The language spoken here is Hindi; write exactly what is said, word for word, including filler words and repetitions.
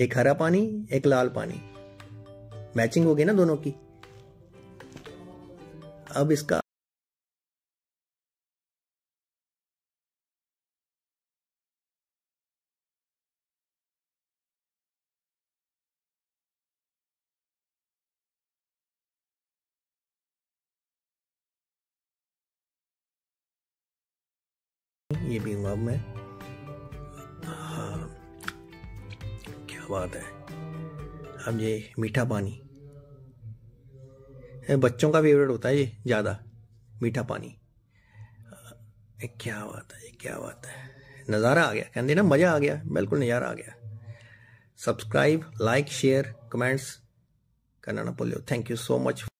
एक हरा पानी एक लाल पानी, मैचिंग होगी ना दोनों की। अब इसका ये भी हुआ। मैं हाँ, क्या बात है। अब ये मीठा पानी बच्चों का फेवरेट होता है, ये ज़्यादा मीठा पानी। क्या बात है, क्या बात है, नज़ारा आ गया, कहते ना मज़ा आ गया, बिल्कुल नज़ारा आ गया। सब्सक्राइब, लाइक, शेयर, कमेंट्स करना ना भूलियो। Thank you so much.